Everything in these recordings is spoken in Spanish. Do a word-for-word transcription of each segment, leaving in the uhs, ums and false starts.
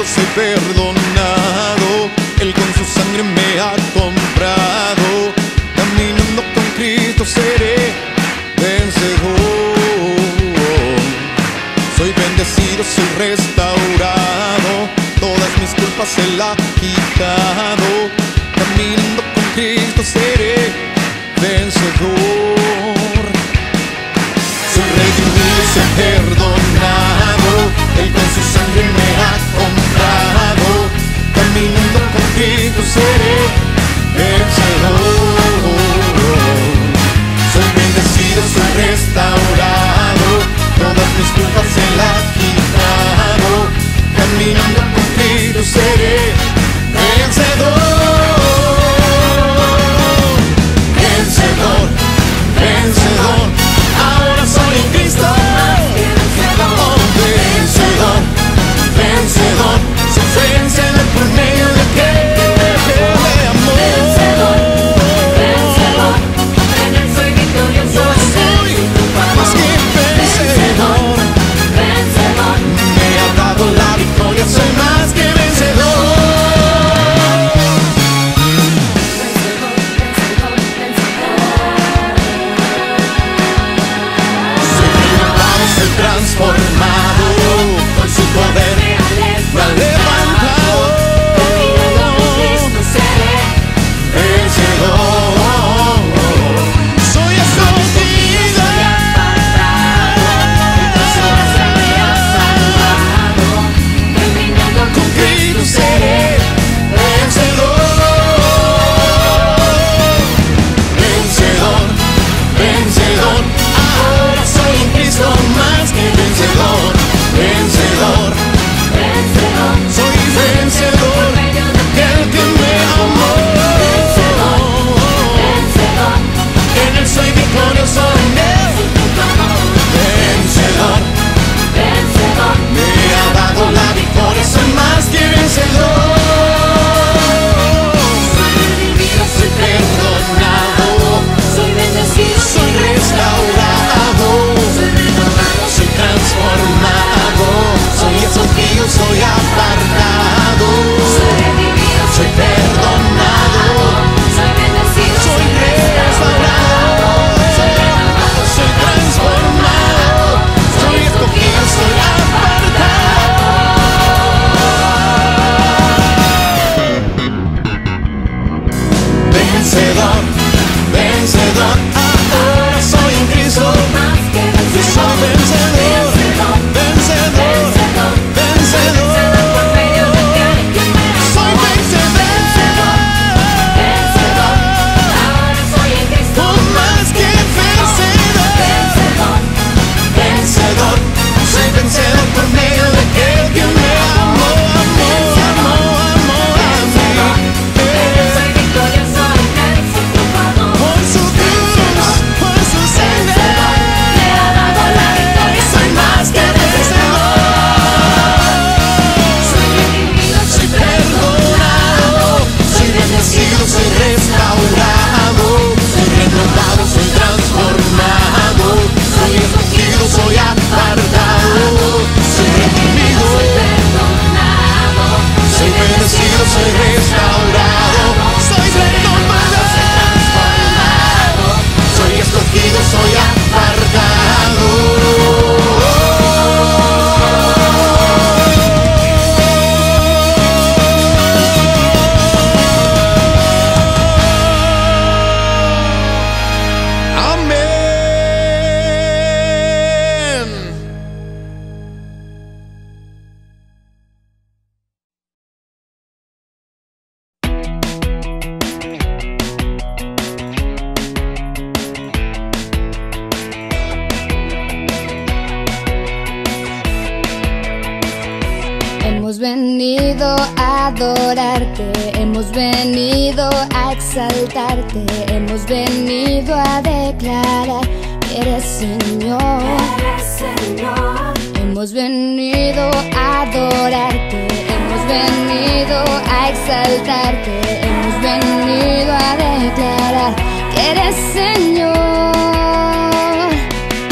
yo soy perdonado, Él con su sangre me ha comprado, caminando con Cristo seré vencedor. Soy bendecido, soy restaurado, todas mis culpas Él ha quitado, caminando con Cristo seré vencedor. Soy redimido, soy perdonado, Él con su sangre me ha comprado, caminando con Cristo seré vencedor. Soy bendecido, soy restaurado, todas mis culpas Él ha quitado, caminando con Cristo seré vencedor. Vencedor, vencedor, ahora soy en Cristo. Oh, vencedor, vencedor, se vence por medio de aquel amor. Vencedor, vencedor, en Él soy victorioso, soy más que vencedor. Vencedor, me ha dado la victoria, soy más que vencedor.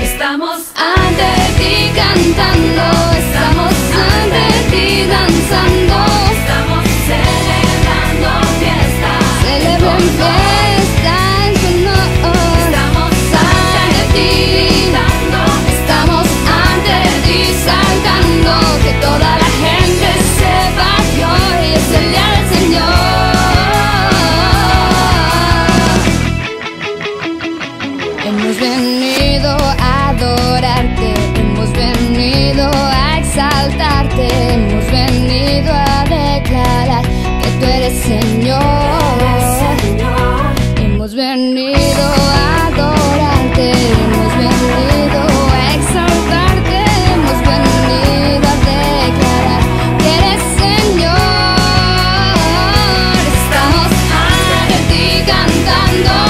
Estamos ante ti cantando, estamos ante ti danzando. Hemos venido a adorarte, hemos venido a exaltarte, hemos venido a declarar que tú eres Señor. Hemos venido a adorarte, hemos venido a exaltarte, hemos venido a declarar que eres Señor. Estamos ante ti cantando.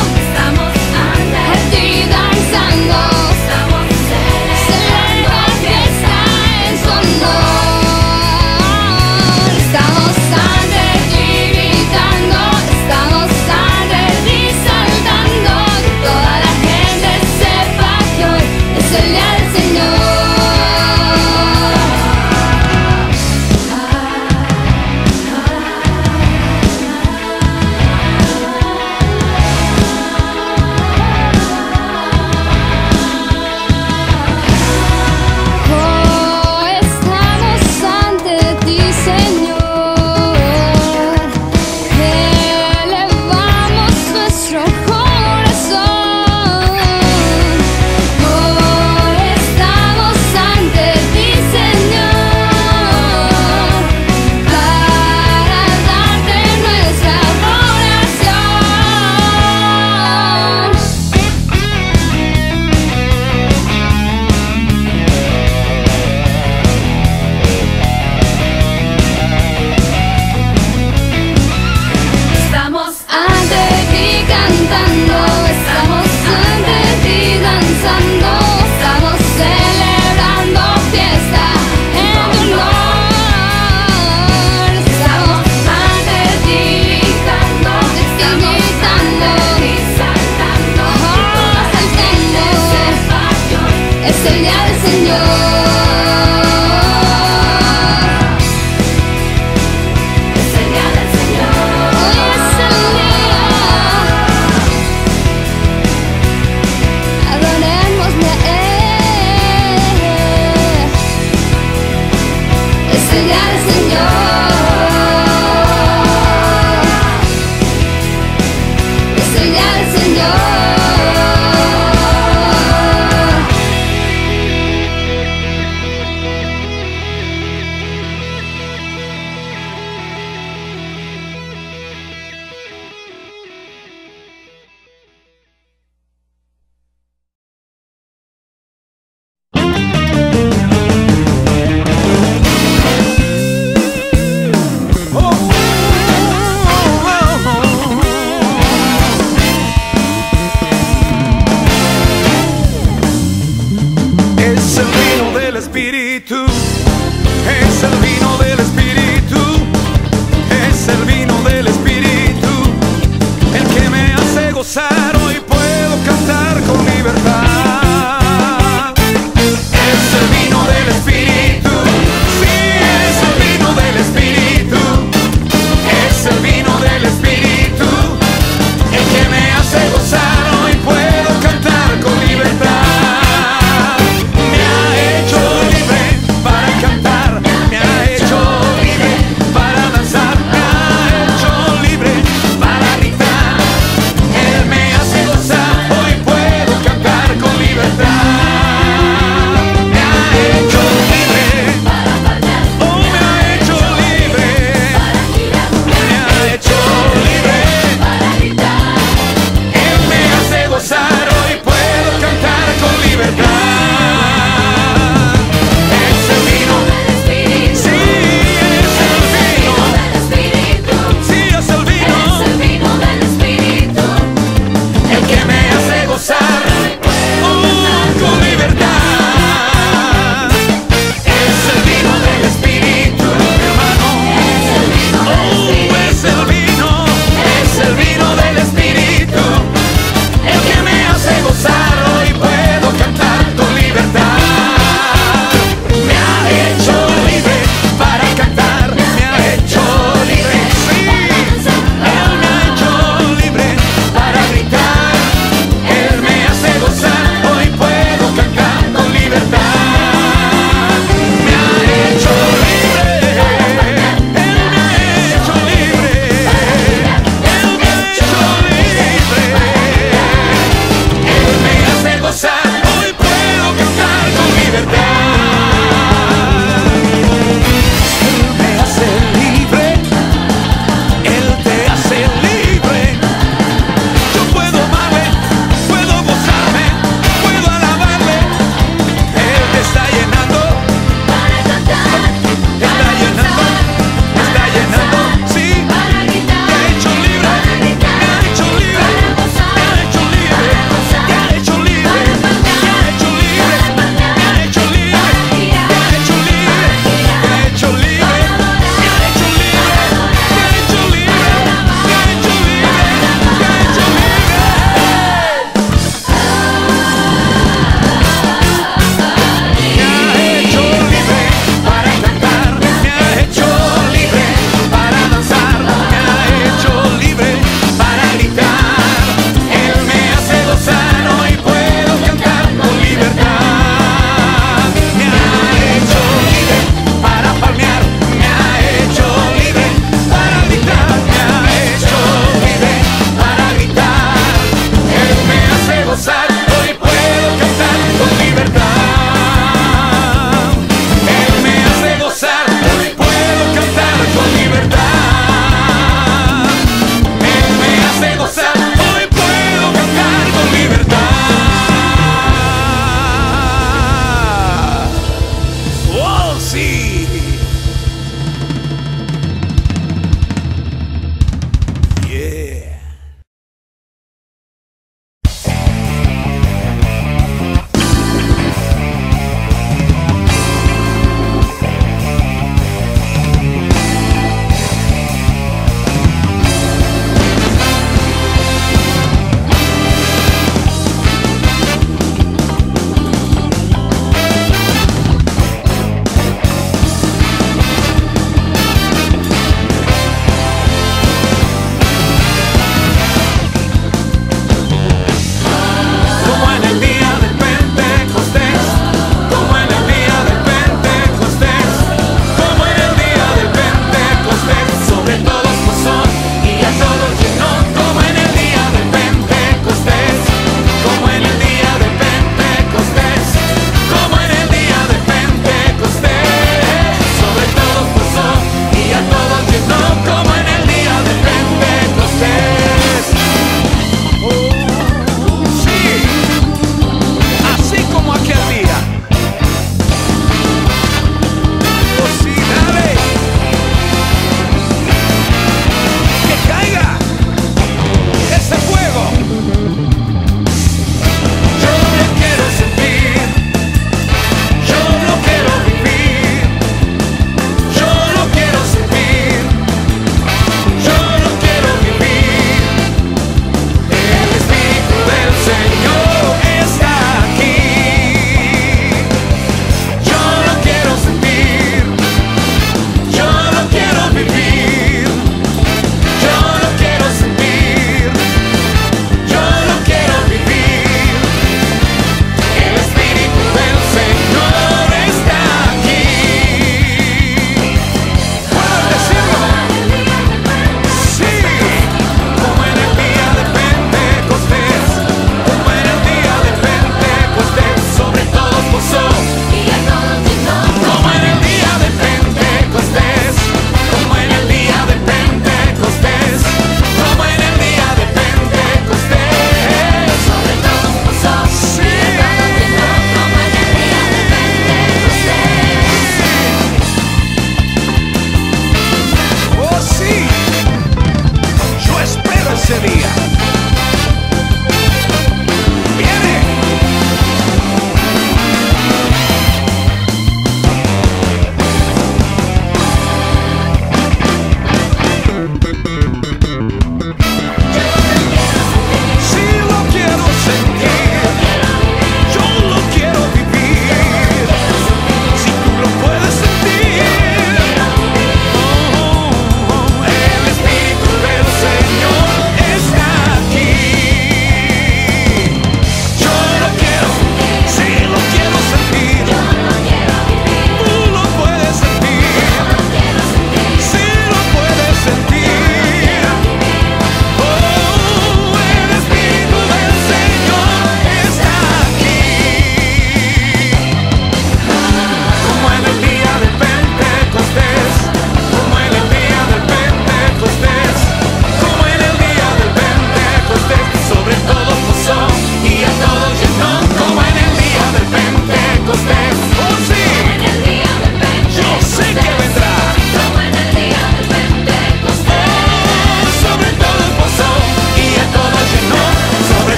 What's up?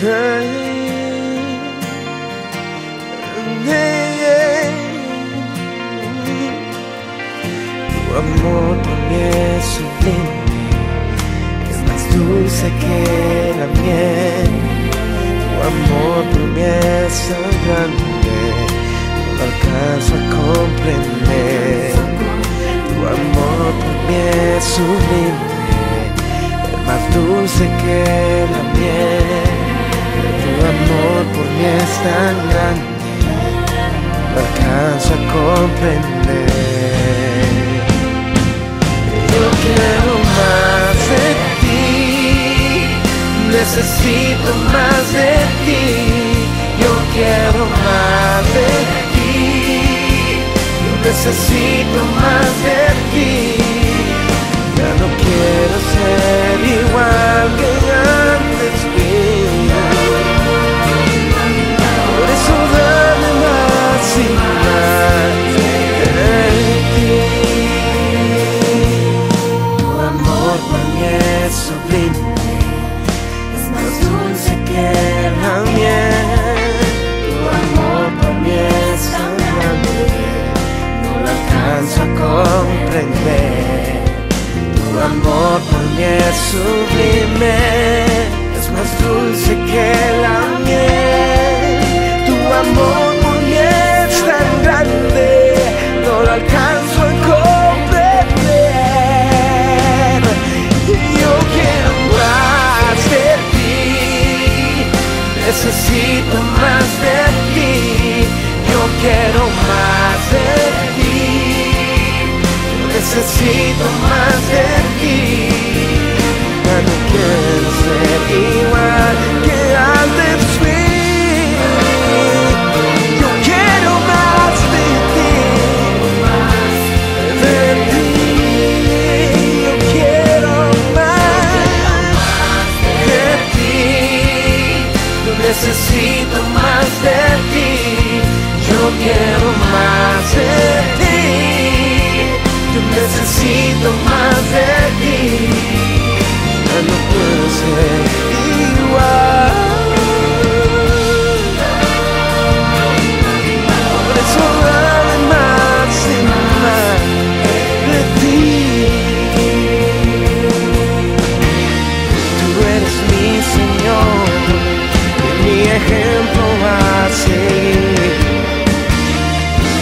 Tu amor por mí es sublime, es más dulce que la miel. Tu amor por mí es tan grande, no lo alcanzo a comprender. Tu amor por mí es sublime, es más dulce que la miel. Tu amor por mí es tan grande, no alcanzo a comprender. Yo quiero más de ti, necesito más de ti. Yo quiero más de ti, necesito más de ti. Ya no quiero ser igual que antes fui. Tu amor por mí es sublime, es más dulce que la miel. Tu amor por mí es tan grande, no lo alcanzo a comprender. Yo quiero más de ti, necesito más de ti. Yo quiero más de ti, necesito más de ti. Ya no quiero ser igual que antes fui. Yo quiero más de ti, de ti. Yo quiero más de ti, necesito más de ti. Yo quiero más de ti, necesito más de ti. Ya no puedo ser igual, por eso dame más y más de ti. Tú eres mi Señor, mi ejemplo a seguir.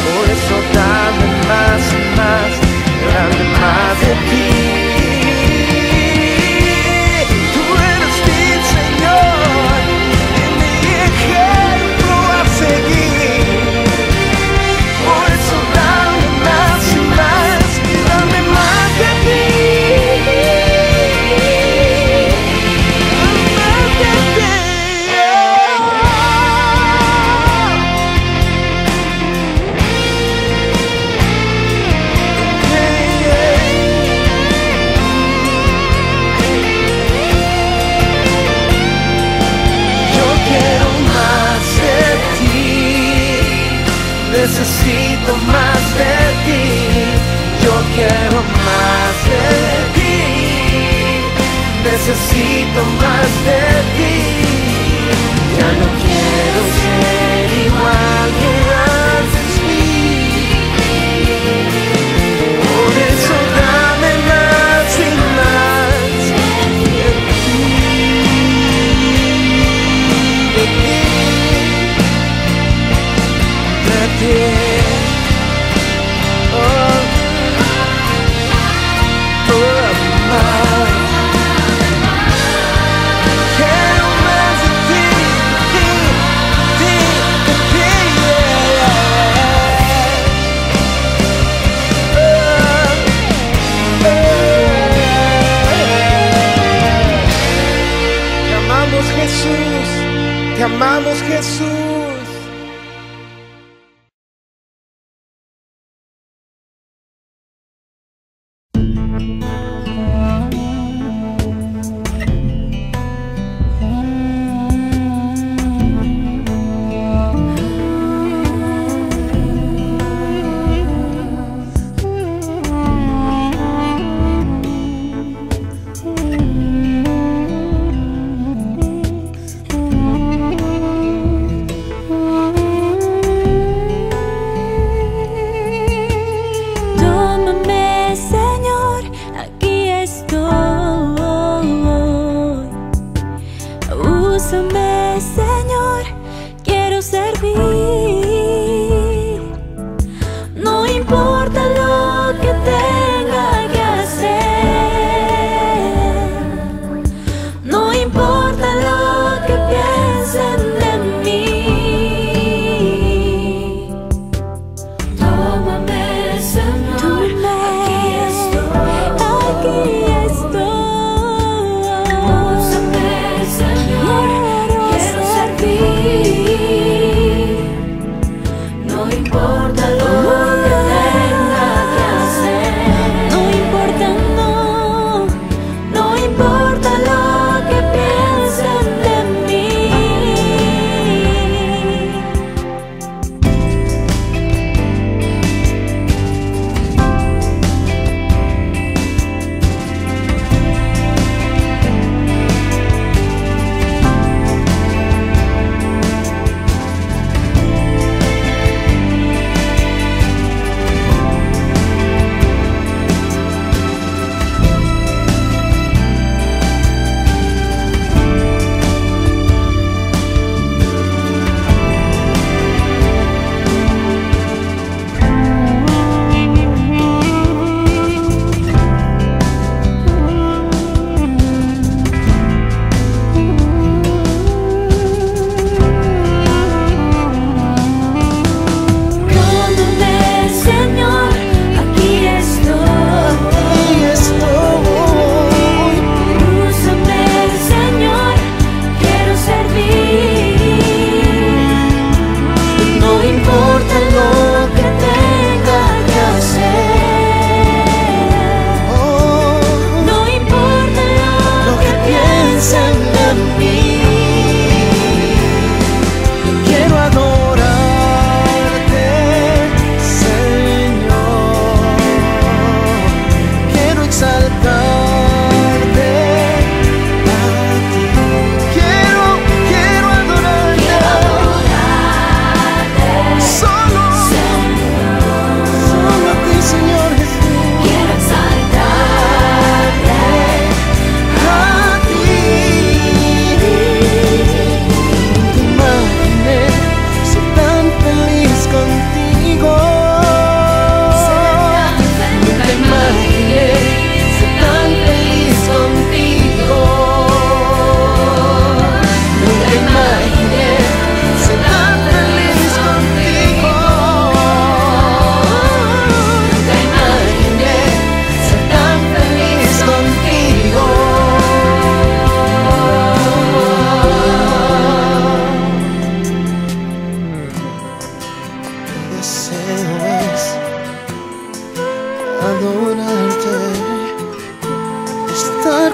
Por eso dame más y más, dame más de ti. Tú eres mi Señor y mi ejemplo a seguir. Por eso dame más y más, dame más de ti, más de ti. Necesito más de ti, yo quiero más de ti, necesito más de ti. Ya no quiero ser igual que antes fui. Por eso dame más y más de ti, de ti. Yeah. Oh, oh, oh. Quiero más de ti, ti, ti, ti, yeah. Oh, oh. Te amamos, Jesús, te amamos, Jesús. Mm-hmm. úsame, Señor, quiero servir. No importa lo que tenga que hacer, no importa lo que piensen de mí. Tómame, Señor, tómame, aquí estoy, aquí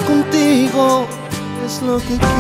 contigo es lo que quiero.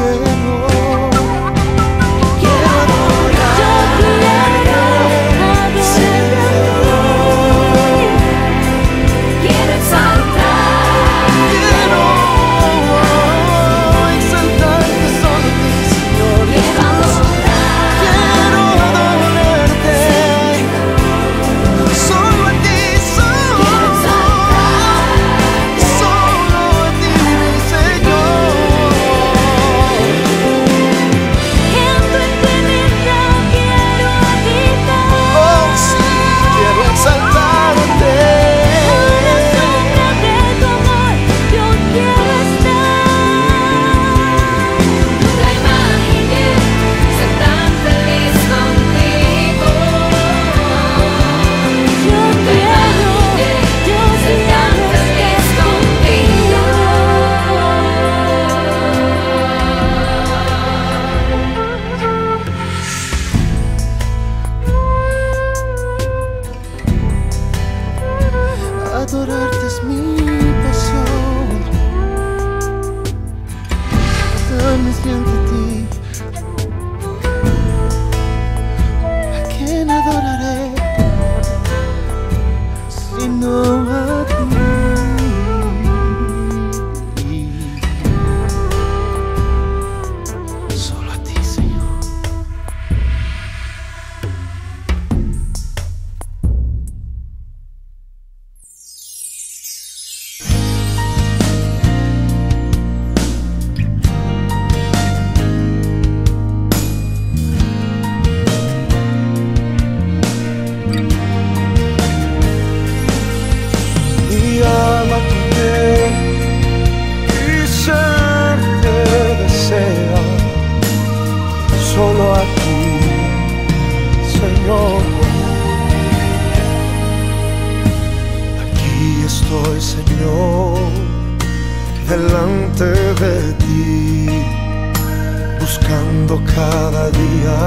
necesito cada día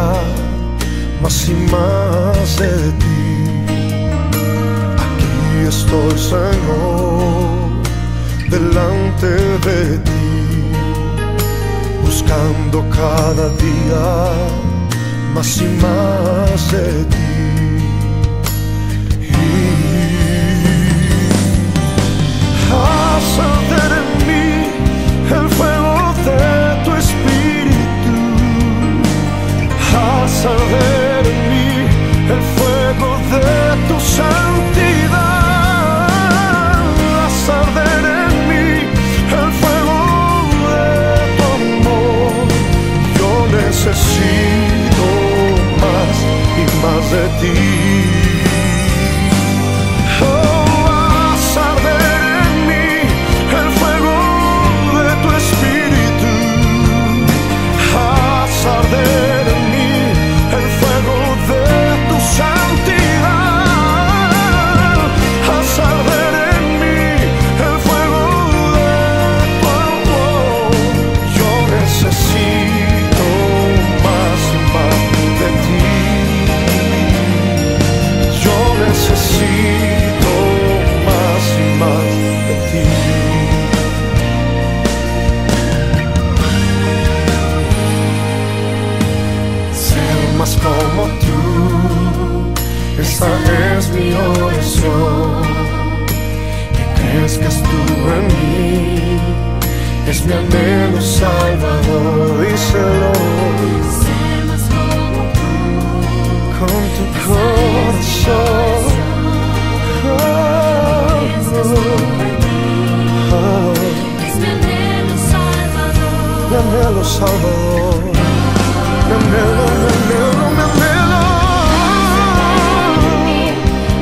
más y más de ti. Aquí estoy, Señor, delante de ti, buscando cada día más y más de ti. Y haz arder en mí el fuego de tu espíritu, haz arder en mí el fuego de tu santidad, haz arder en necesito más y más de ti. Oh, haz arder en mí el fuego de tu espíritu, haz arder en mí el fuego de tu santidad, haz arder en mí el fuego de tu amor. Yo necesito de ti, yo necesito más y más de ti. Ser más como tú, esa es mi oración, que crezcas tú en mí, es mi anhelo salvador, díselo. Con tu corazón, oh, es mi anhelo salvador, mi anhelo salvador, mi anhelo, mi anhelo, mi anhelo,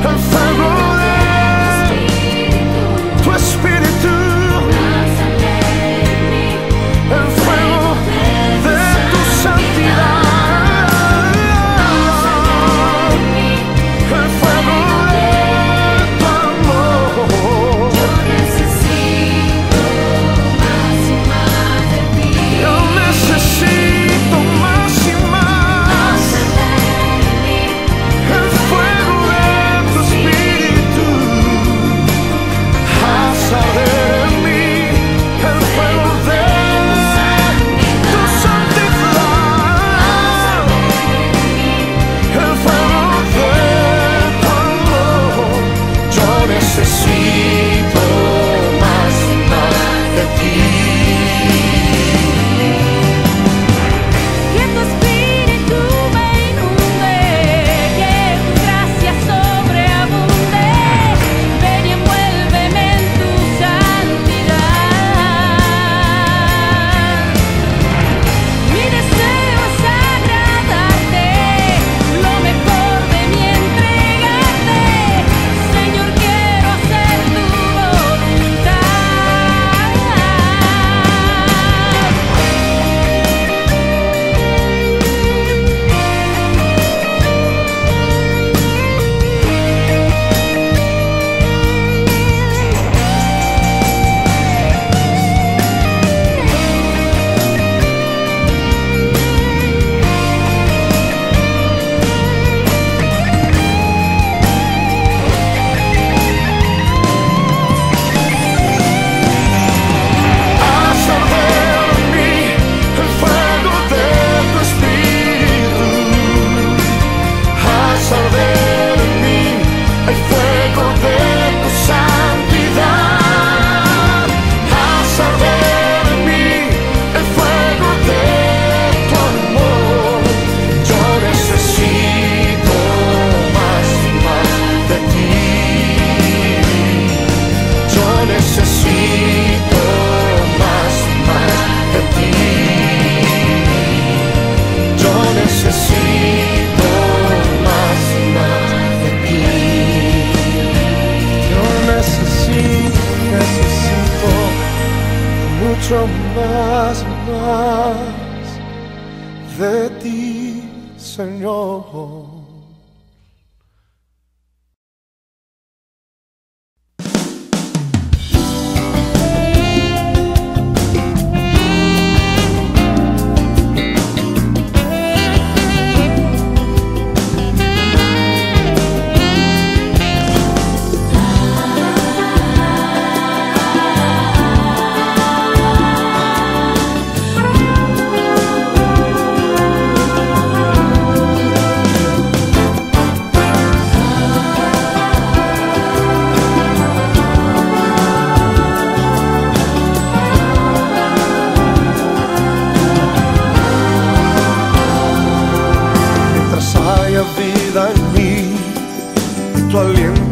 el fuego de tu espíritu, el fuego de tu santidad.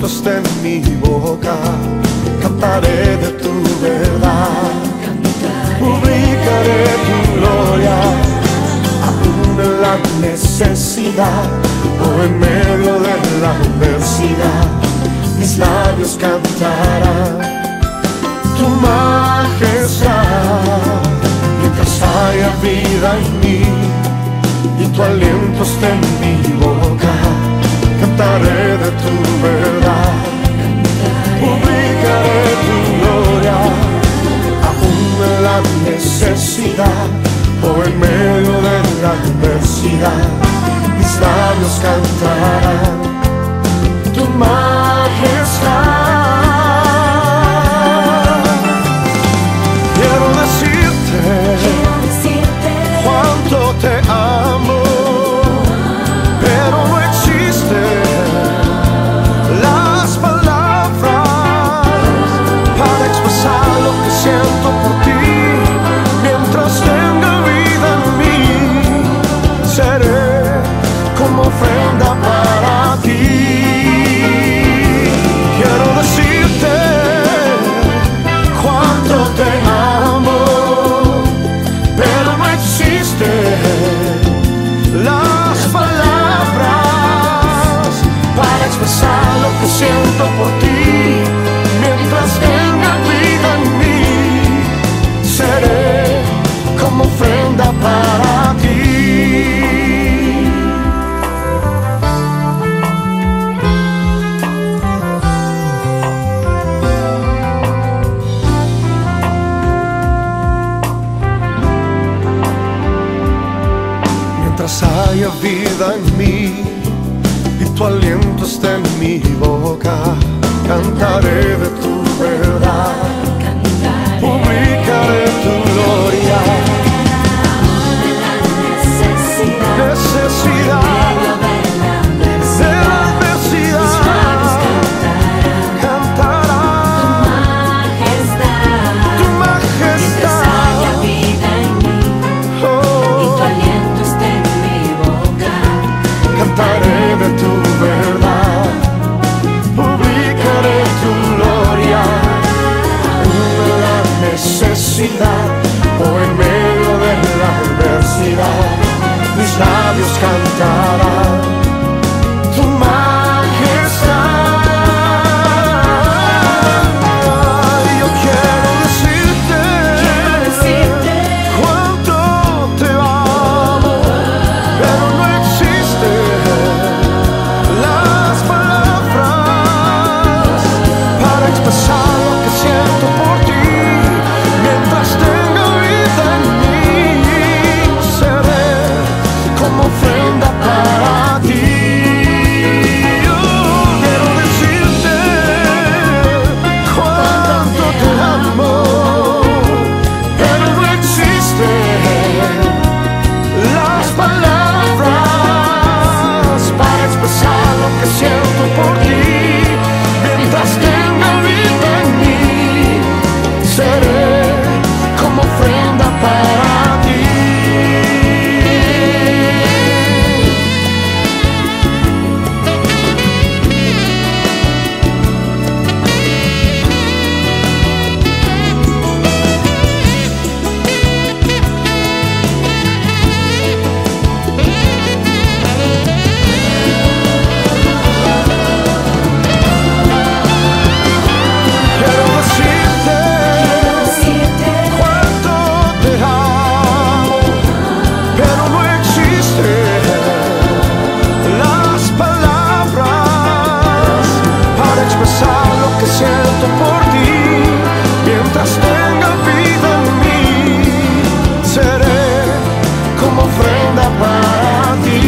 momentos de mi boca, cantaré de tu verdad, publicaré tu gloria, aún en la necesidad o en medio de la adversidad, mis labios cantarán tu majestad. Mientras haya vida en mí y tu aliento esté en mi boca, cantaré de tu verdad, publicaré tu gloria, aún en la necesidad o en medio de la adversidad, mis labios cantarán tu majestad. Quiero decirte cuánto te amo, pero no existe siento por ti. Mientras tenga vida en mí, seré como ofrenda para ti. Quiero decirte cuánto te amo, pero no existen las palabras para expresar lo que siento por ti. Mientras tenga vida en mí, seré como ofrenda para ti. Mientras haya vida en mí y tu aliento esté en mi boca, cantaré de tu verdad, publicaré tu gloria, aún en la necesidad, necesidad de la adversidad, cantará tu majestad. Tu majestad, y tu aliento esté en mi boca, cantaré de tu verdad, publicaré tu gloria, necesidad o en medio de la adversidad, mis labios cantarán tu majestad. Yo quiero decirte, quiero decirte cuánto te amo, pero no existen las palabras para expresar lo que siento por ti. Ofrenda para ti.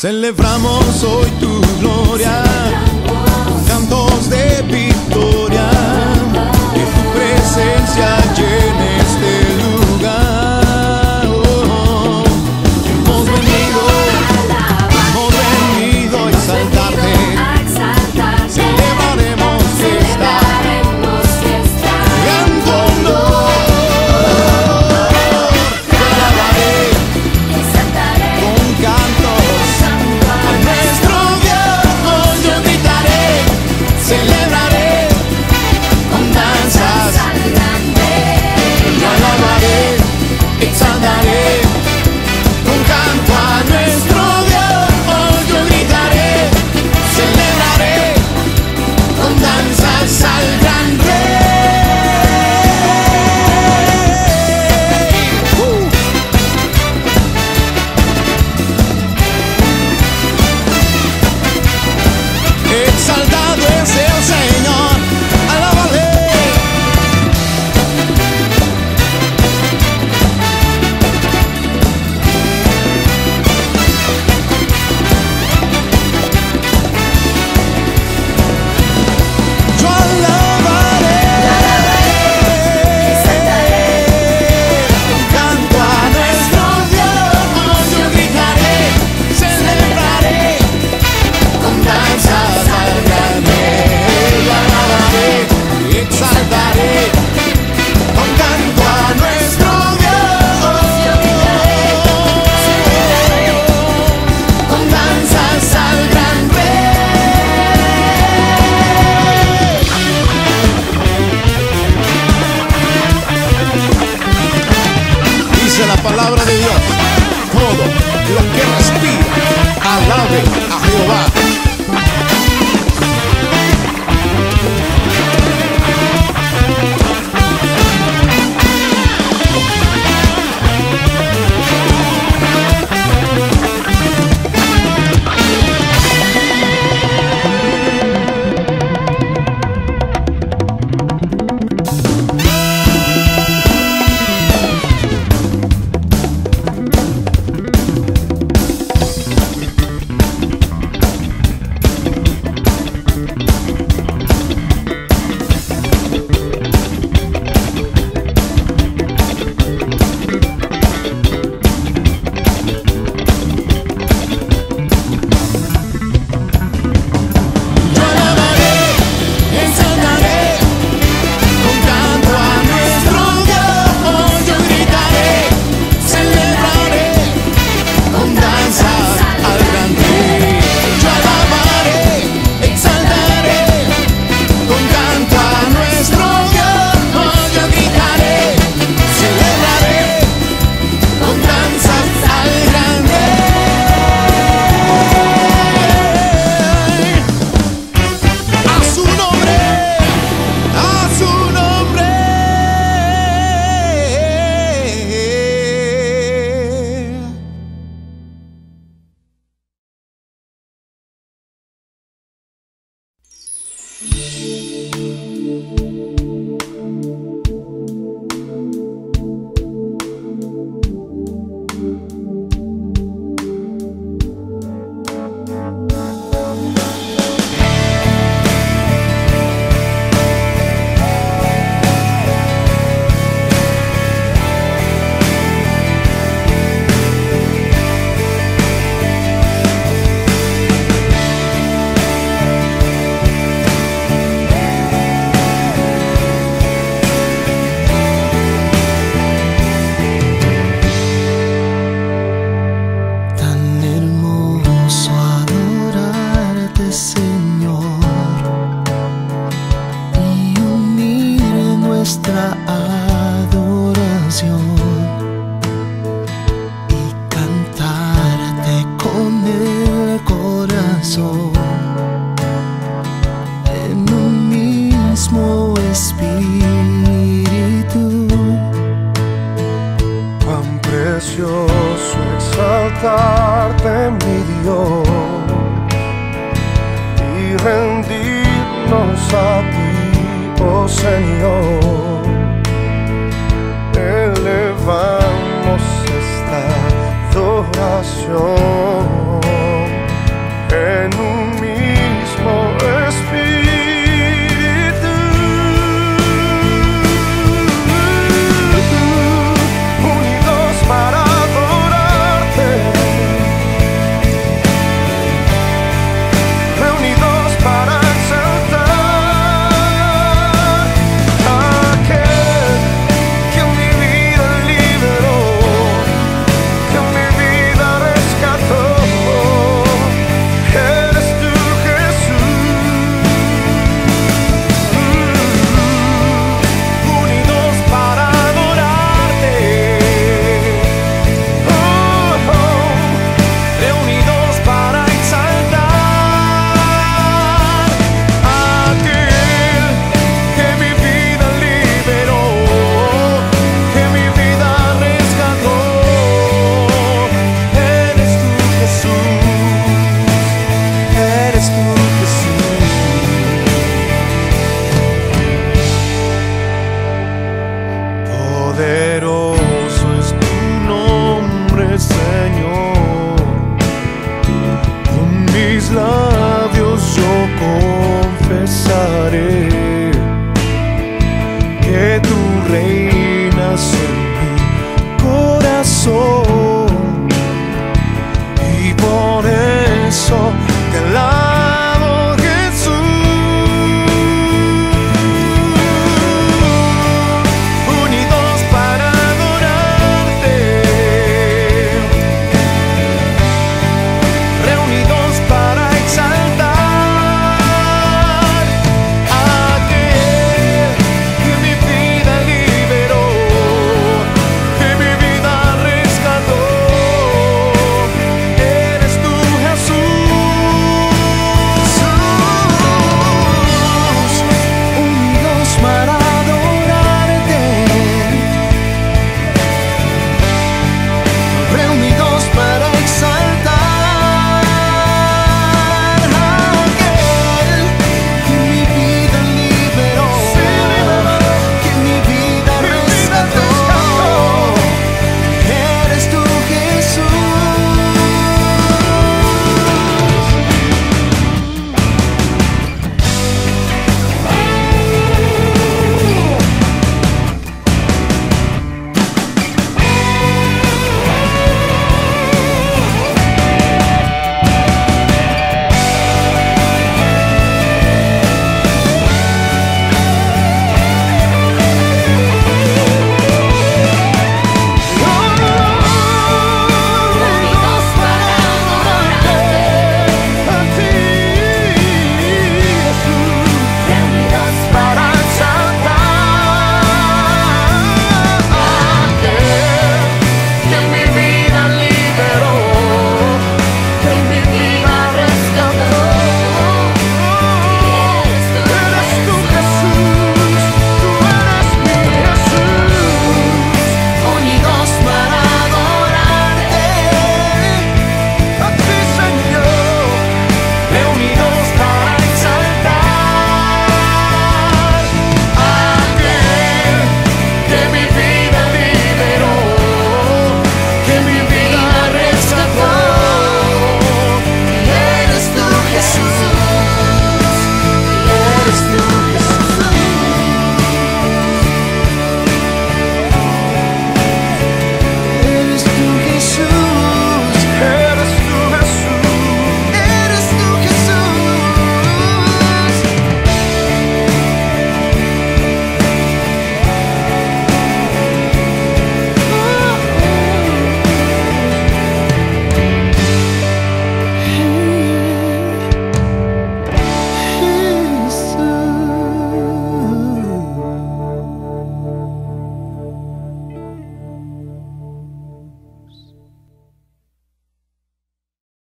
Celebramos hoy tu gloria, cantos de victoria, que tu presencia llene este lugar. Oh, oh. Hemos venido, hemos venido a exaltarte, celebraremos fiesta, gran dolor, te alabaré con canto. Nuestro Dios, dice la palabra de Dios: todo lo que respira, alabe a Jehová. Elevamos esta adoración.